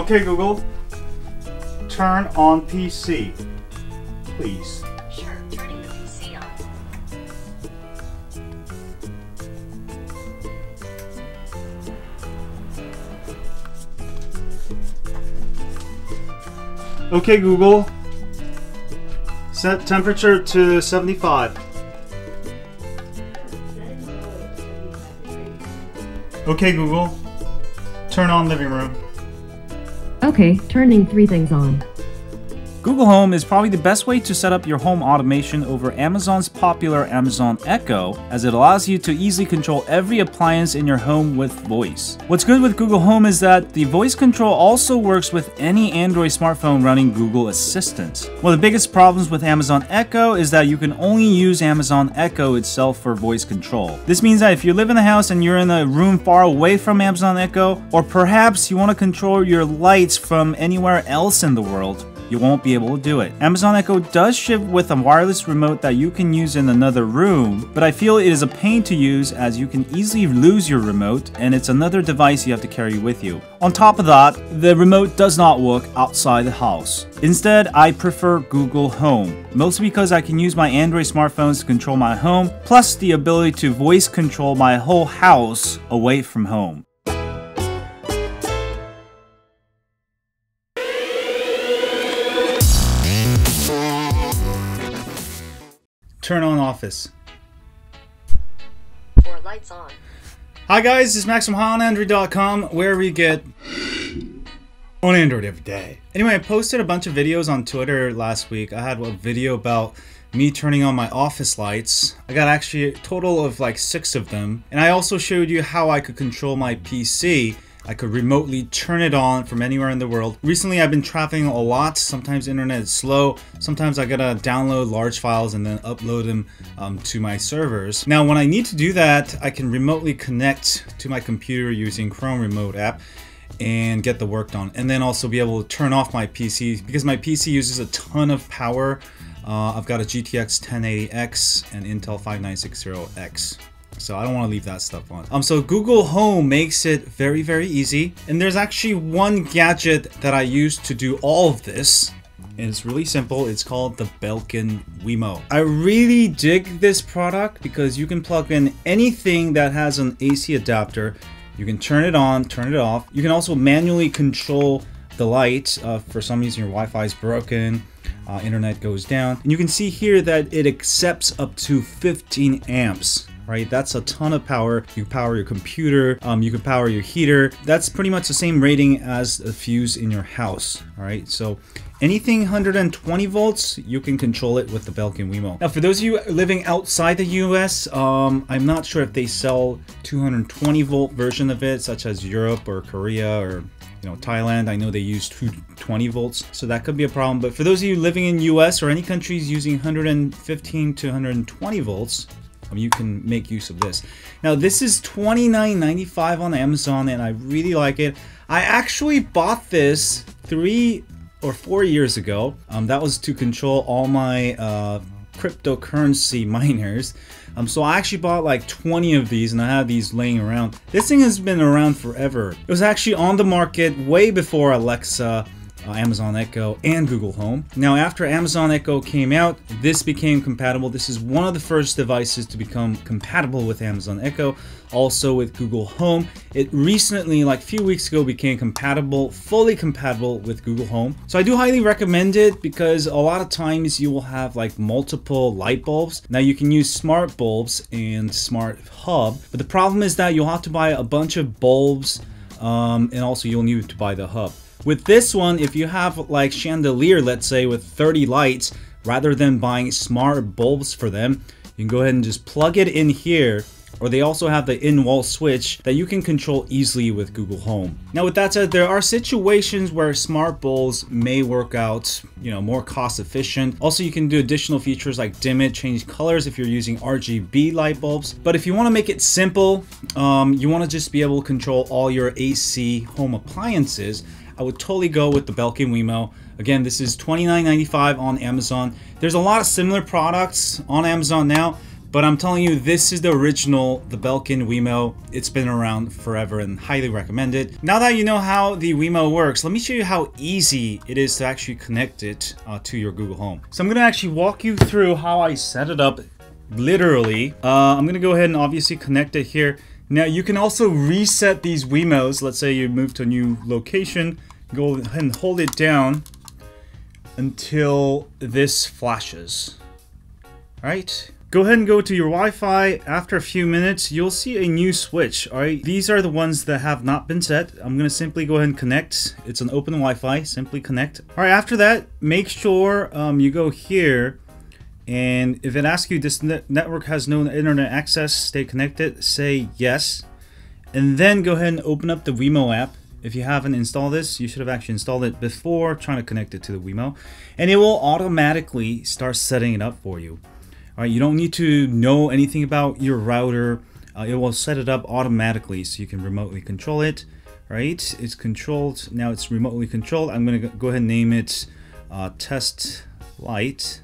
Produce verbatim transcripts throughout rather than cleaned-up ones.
Okay, Google, turn on P C, please. Sure, turning the P C on. Okay, Google, set temperature to seventy-five. Okay, Google, turn on living room. Okay, turning three things on. Google Home is probably the best way to set up your home automation over Amazon's popular Amazon Echo, as it allows you to easily control every appliance in your home with voice. What's good with Google Home is that the voice control also works with any Android smartphone running Google Assistant. One of the biggest problems with Amazon Echo is that you can only use Amazon Echo itself for voice control. This means that if you live in a house and you're in a room far away from Amazon Echo, or perhaps you want to control your lights from anywhere else in the world, you won't be able to do it. Amazon Echo does ship with a wireless remote that you can use in another room, but I feel it is a pain to use as you can easily lose your remote and it's another device you have to carry with you. On top of that, the remote does not work outside the house. Instead, I prefer Google Home, mostly because I can use my Android smartphones to control my home, plus the ability to voice control my whole house away from home. Turn on Office. Or lights on. Hi guys, this is Maxim High On Android dot com, where we get on Android every day. Anyway, I posted a bunch of videos on Twitter last week. I had a video about me turning on my office lights. I got actually a total of like six of them. And I also showed you how I could control my P C. I could remotely turn it on from anywhere in the world. Recently, I've been traveling a lot. Sometimes internet is slow. Sometimes I gotta download large files and then upload them um, to my servers. Now, when I need to do that, I can remotely connect to my computer using Chrome Remote app and get the work done. And then also be able to turn off my P C because my P C uses a ton of power. Uh, I've got a G T X ten eighty X and Intel fifty-nine sixty X. So I don't want to leave that stuff on. Um, so Google Home makes it very, very easy. And there's actually one gadget that I use to do all of this. And it's really simple. It's called the Belkin WeMo. I really dig this product because you can plug in anything that has an A C adapter. You can turn it on, turn it off. You can also manually control the light. Uh, for some reason, your Wi-Fi is broken. Uh, internet goes down. And you can see here that it accepts up to fifteen amps. Right? That's a ton of power. You power your computer, um, you can power your heater. That's pretty much the same rating as a fuse in your house, all right? So anything one hundred twenty volts, you can control it with the Belkin WeMo. Now, for those of you living outside the U S, um, I'm not sure if they sell two hundred twenty volt version of it, such as Europe or Korea or you know, Thailand. I know they use two hundred twenty volts, so that could be a problem. But for those of you living in U S or any countries using one fifteen to one twenty volts, you can make use of this. Now this is twenty-nine ninety-five on Amazon and I really like it. I actually bought this three or four years ago. Um, that was to control all my uh, cryptocurrency miners. Um, so I actually bought like twenty of these and I have these laying around. This thing has been around forever. It was actually on the market way before Alexa, Uh, Amazon Echo and Google Home. Now after Amazon Echo came out, this became compatible. This is one of the first devices to become compatible with Amazon Echo, also with Google Home. It recently, like a few weeks ago, became compatible, fully compatible with Google Home. So I do highly recommend it because a lot of times you will have like multiple light bulbs. Now you can use smart bulbs and smart hub, but the problem is that you'll have to buy a bunch of bulbs um, and also you'll need to buy the hub. With this one, if you have like chandelier, let's say with thirty lights, rather than buying smart bulbs for them, you can go ahead and just plug it in here, or they also have the in-wall switch that you can control easily with Google Home. Now with that said, there are situations where smart bulbs may work out, you know, more cost efficient. Also, you can do additional features like dim it, change colors if you're using R G B light bulbs. But if you wanna make it simple, um, you wanna just be able to control all your A C home appliances, I would totally go with the Belkin WeMo. Again, this is twenty-nine ninety-five on Amazon. There's a lot of similar products on Amazon now, But I'm telling you, this is the original, the Belkin WeMo. It's been around forever and highly recommended. Now that you know how the WeMo works, let me show you how easy it is to actually connect it uh, to your Google Home. So I'm gonna actually walk you through how I set it up, literally. Uh, I'm gonna go ahead and obviously connect it here. Now you can also reset these WeMos. Let's say you move to a new location, go ahead and hold it down until this flashes, all right? Go ahead and go to your Wi-Fi. After a few minutes, you'll see a new switch, all right? These are the ones that have not been set. I'm gonna simply go ahead and connect. It's an open Wi-Fi, simply connect. All right, after that, make sure um, you go here, and if it asks you this ne network has no internet access, stay connected, say yes. And then go ahead and open up the WeMo app. If you haven't installed this, you should have actually installed it before trying to connect it to the WeMo, and it will automatically start setting it up for you. All right, you don't need to know anything about your router. Uh, it will set it up automatically so you can remotely control it, right? It's controlled, now it's remotely controlled. I'm gonna go ahead and name it uh, test light,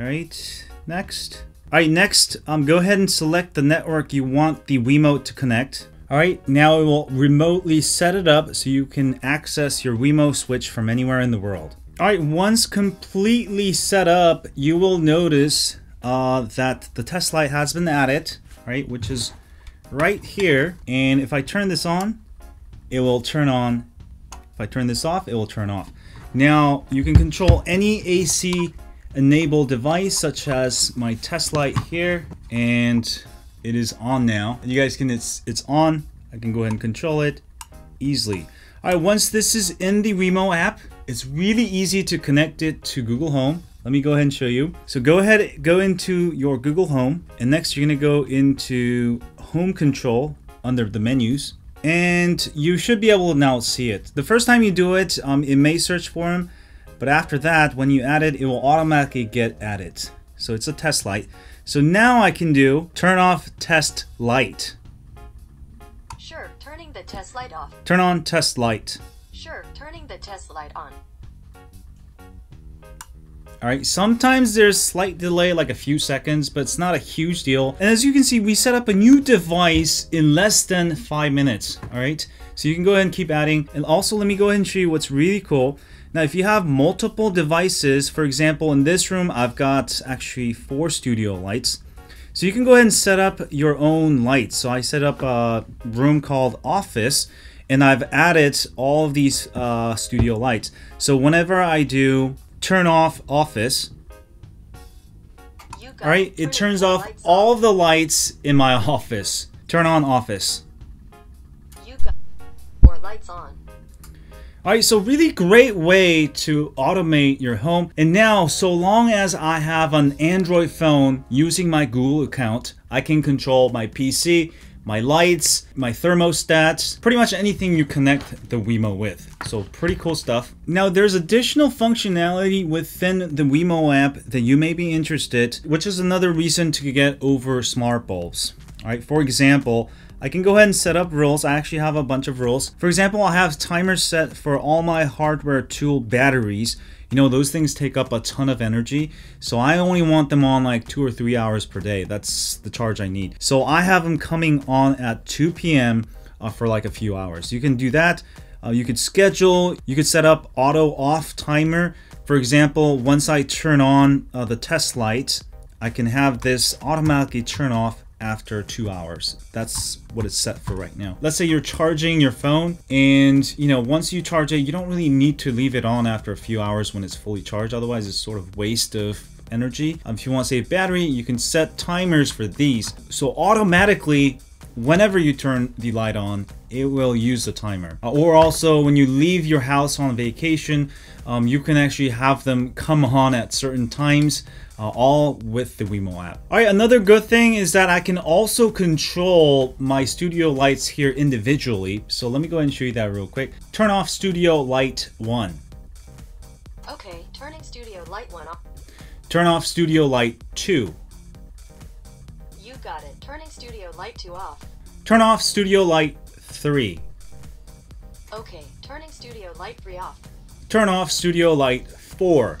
all right, next. All right, next, um, go ahead and select the network you want the WeMo to connect. All right, now it will remotely set it up so you can access your WeMo switch from anywhere in the world. All right, once completely set up, you will notice uh, that the test light has been added, right, which is right here. And if I turn this on, it will turn on. If I turn this off, it will turn off. Now you can control any A C enabled device, such as my test light here, and it is on now. You guys can, it's, it's on. I can go ahead and control it easily. All right, once this is in the WeMo app, it's really easy to connect it to Google Home. Let me go ahead and show you. So go ahead, go into your Google Home, and next you're gonna go into Home Control under the menus, and you should be able to now see it. The first time you do it, um, it may search for him, but after that, when you add it, it will automatically get added. So it's a test light. So now I can do turn off test light. Sure, turning the test light off. Turn on test light. Sure, turning the test light on. All right, sometimes there's slight delay, like a few seconds, but it's not a huge deal. And as you can see, we set up a new device in less than five minutes, all right? So you can go ahead and keep adding. And also, let me go ahead and show you what's really cool. Now, if you have multiple devices, for example, in this room, I've got actually four studio lights. So you can go ahead and set up your own lights. So I set up a room called Office, and I've added all of these uh, studio lights. So whenever I do turn off Office, all right, it turns off all the lights in my office. Turn on Office. You got more lights on. All right, so really great way to automate your home. And now, so long as I have an Android phone using my Google account, I can control my P C, my lights, my thermostats, pretty much anything you connect the WeMo with. So pretty cool stuff. Now there's additional functionality within the WeMo app that you may be interested, which is another reason to get over smart bulbs. All right, for example, I can go ahead and set up rules. I actually have a bunch of rules. For example, I have timers set for all my hardware tool batteries. You know, those things take up a ton of energy. So I only want them on like two or three hours per day. That's the charge I need. So I have them coming on at two P M uh, for like a few hours. You can do that. Uh, you could schedule, you could set up auto off timer. For example, once I turn on uh, the test light, I can have this automatically turn off after two hours. That's what it's set for right now. Let's say you're charging your phone, and you know, once you charge it, you don't really need to leave it on after a few hours when it's fully charged. Otherwise, it's sort of waste of energy. Um, if you want to save battery, you can set timers for these. So automatically, whenever you turn the light on, it will use the timer. Uh, or also when you leave your house on vacation, um, you can actually have them come on at certain times, uh, all with the WeMo app. All right, another good thing is that I can also control my studio lights here individually. So let me go ahead and show you that real quick. Turn off studio light one. Okay, turning studio light one off. Turn off studio light two. You got it, turning studio light two off. Turn off studio light three. Okay, turning studio light three off. Turn off studio light four.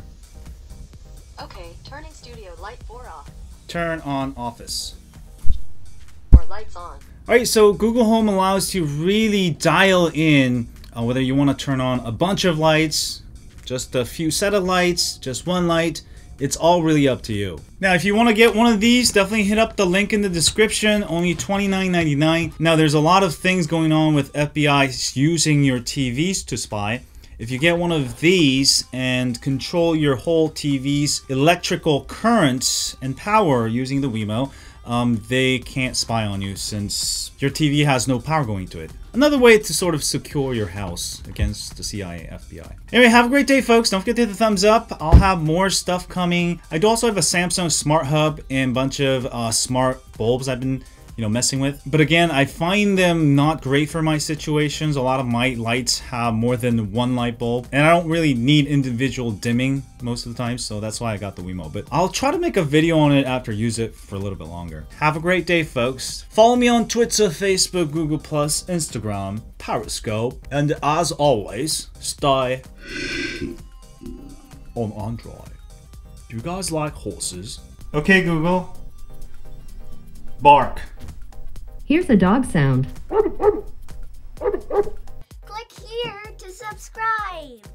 Okay, turning studio light four off. turn on office. Or lights on. All right, so Google Home allows you to really dial in uh, whether you want to turn on a bunch of lights, just a few set of lights, just one light. It's all really up to you. Now, if you want to get one of these, definitely hit up the link in the description, only twenty-nine ninety-nine. Now, there's a lot of things going on with F B I using your T Vs to spy. If you get one of these and control your whole T V's electrical currents and power using the WeMo, um, they can't spy on you since your T V has no power going to it. Another way to sort of secure your house against the C I A, F B I. Anyway, have a great day, folks. Don't forget to hit the thumbs up. I'll have more stuff coming. I do also have a Samsung Smart Hub and a bunch of uh, smart bulbs I've been you know, messing with. But again, I find them not great for my situations. A lot of my lights have more than one light bulb, and I don't really need individual dimming most of the time, so that's why I got the WeMo. But I'll try to make a video on it after I use it for a little bit longer. Have a great day, folks. Follow me on Twitter, Facebook, Google plus, Instagram, Periscope, and as always, stay on Android. Do you guys like horses? Okay, Google. Bark. Here's a dog sound. Click here to subscribe.